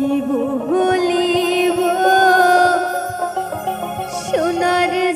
कि बोलिबो सोनार